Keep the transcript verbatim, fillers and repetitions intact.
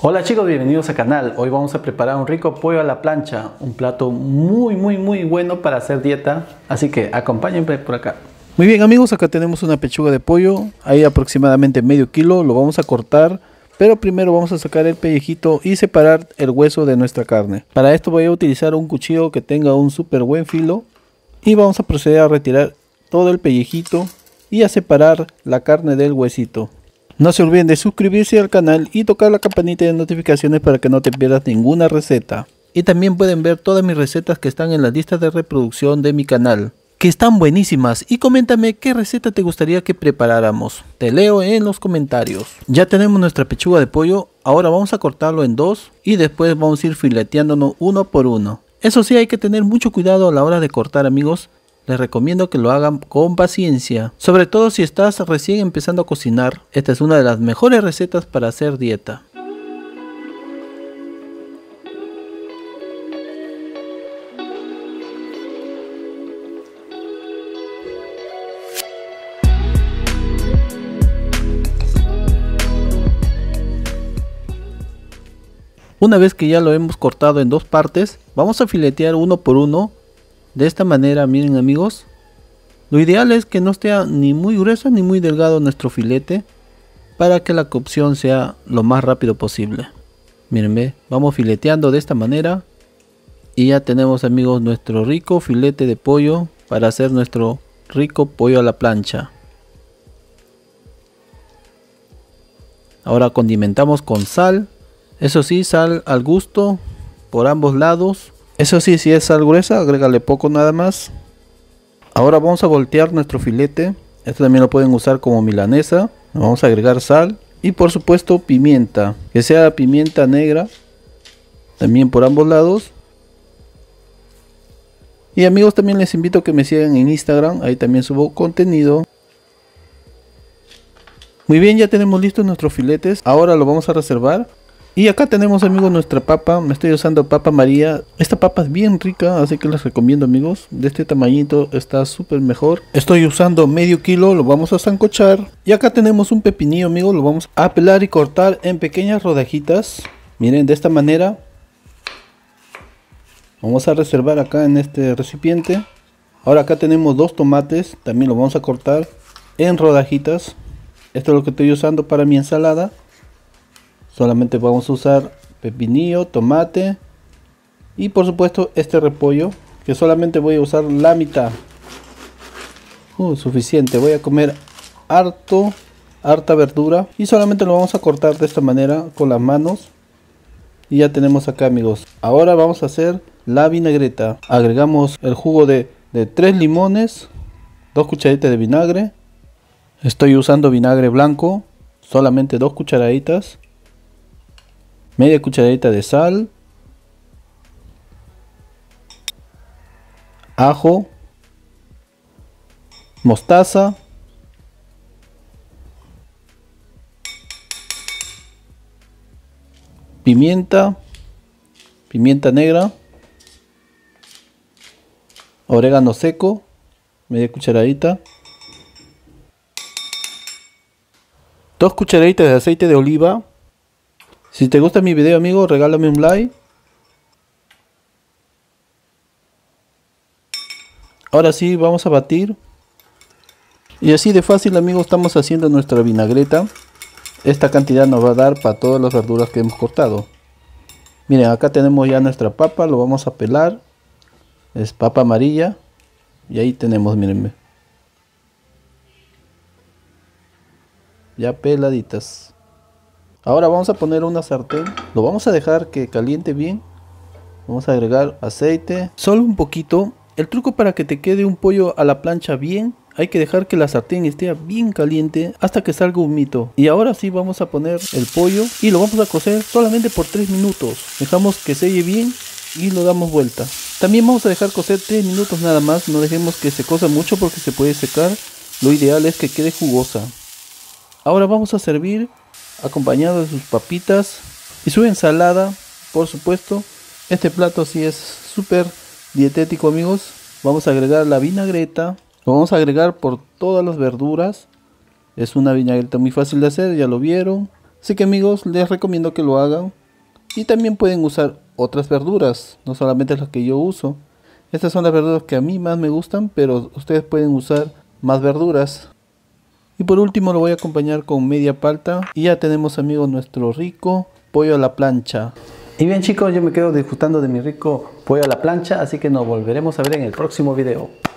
Hola chicos, bienvenidos al canal. Hoy vamos a preparar un rico pollo a la plancha, un plato muy muy muy bueno para hacer dieta, así que acompáñenme por acá. Muy bien amigos, acá tenemos una pechuga de pollo, hay aproximadamente medio kilo, lo vamos a cortar. Pero primero vamos a sacar el pellejito y separar el hueso de nuestra carne. Para esto voy a utilizar un cuchillo que tenga un súper buen filo. Y vamos a proceder a retirar todo el pellejito y a separar la carne del huesito. No se olviden de suscribirse al canal y tocar la campanita de notificaciones para que no te pierdas ninguna receta. Y también pueden ver todas mis recetas que están en la lista de reproducción de mi canal, que están buenísimas, y coméntame qué receta te gustaría que preparáramos. Te leo en los comentarios. Ya tenemos nuestra pechuga de pollo, ahora vamos a cortarlo en dos y después vamos a ir fileteándonos uno por uno. Eso sí, hay que tener mucho cuidado a la hora de cortar amigos, les recomiendo que lo hagan con paciencia, sobre todo si estás recién empezando a cocinar. Esta es una de las mejores recetas para hacer dieta. Una vez que ya lo hemos cortado en dos partes, vamos a filetear uno por uno. De esta manera, miren amigos. Lo ideal es que no esté ni muy grueso ni muy delgado nuestro filete, para que la cocción sea lo más rápido posible. Miren, vamos fileteando de esta manera. Y ya tenemos amigos nuestro rico filete de pollo para hacer nuestro rico pollo a la plancha. Ahora condimentamos con sal. Eso sí, sal al gusto por ambos lados. Eso sí, si es sal gruesa, agrégale poco nada más. Ahora vamos a voltear nuestro filete. Esto también lo pueden usar como milanesa. Vamos a agregar sal y por supuesto pimienta. Que sea pimienta negra. También por ambos lados. Y amigos, también les invito a que me sigan en Instagram. Ahí también subo contenido. Muy bien, ya tenemos listos nuestros filetes. Ahora lo vamos a reservar. Y acá tenemos amigos nuestra papa, me estoy usando papa amarilla. Esta papa es bien rica, así que les recomiendo amigos. De este tamañito está súper mejor. Estoy usando medio kilo, lo vamos a sancochar. Y acá tenemos un pepinillo amigos, lo vamos a pelar y cortar en pequeñas rodajitas. Miren, de esta manera. Vamos a reservar acá en este recipiente. Ahora acá tenemos dos tomates, también lo vamos a cortar en rodajitas. Esto es lo que estoy usando para mi ensalada. Solamente vamos a usar pepinillo, tomate y por supuesto este repollo, que solamente voy a usar la mitad. Uh, suficiente, voy a comer harto, harta verdura. Y solamente lo vamos a cortar de esta manera con las manos. Y ya tenemos acá amigos. Ahora vamos a hacer la vinagreta. Agregamos el jugo de, de tres limones, dos cucharaditas de vinagre. Estoy usando vinagre blanco, solamente dos cucharaditas. Media cucharadita de sal, ajo, mostaza, pimienta, pimienta negra, orégano seco, media cucharadita, dos cucharaditas de aceite de oliva. Si te gusta mi video amigo, regálame un like. Ahora sí, vamos a batir. Y así de fácil amigos, estamos haciendo nuestra vinagreta. Esta cantidad nos va a dar para todas las verduras que hemos cortado. Miren, acá tenemos ya nuestra papa, lo vamos a pelar. Es papa amarilla. Y ahí tenemos, miren. Ya peladitas. Ahora vamos a poner una sartén, lo vamos a dejar que caliente bien. Vamos a agregar aceite, solo un poquito. El truco para que te quede un pollo a la plancha bien, hay que dejar que la sartén esté bien caliente hasta que salga humito. Y ahora sí vamos a poner el pollo y lo vamos a cocer solamente por tres minutos. Dejamos que selle bien y lo damos vuelta. También vamos a dejar cocer tres minutos nada más, no dejemos que se cosa mucho porque se puede secar. Lo ideal es que quede jugosa. Ahora vamos a servir acompañado de sus papitas y su ensalada, por supuesto. Este plato sí es súper dietético, amigos. Vamos a agregar la vinagreta. Lo vamos a agregar por todas las verduras. Es una vinagreta muy fácil de hacer, ya lo vieron. Así que, amigos, les recomiendo que lo hagan. Y también pueden usar otras verduras, no solamente las que yo uso. Estas son las verduras que a mí más me gustan, pero ustedes pueden usar más verduras. Y por último lo voy a acompañar con media palta. Y ya tenemos, amigos, nuestro rico pollo a la plancha. Y bien, chicos, yo me quedo disfrutando de mi rico pollo a la plancha, así que nos volveremos a ver en el próximo video.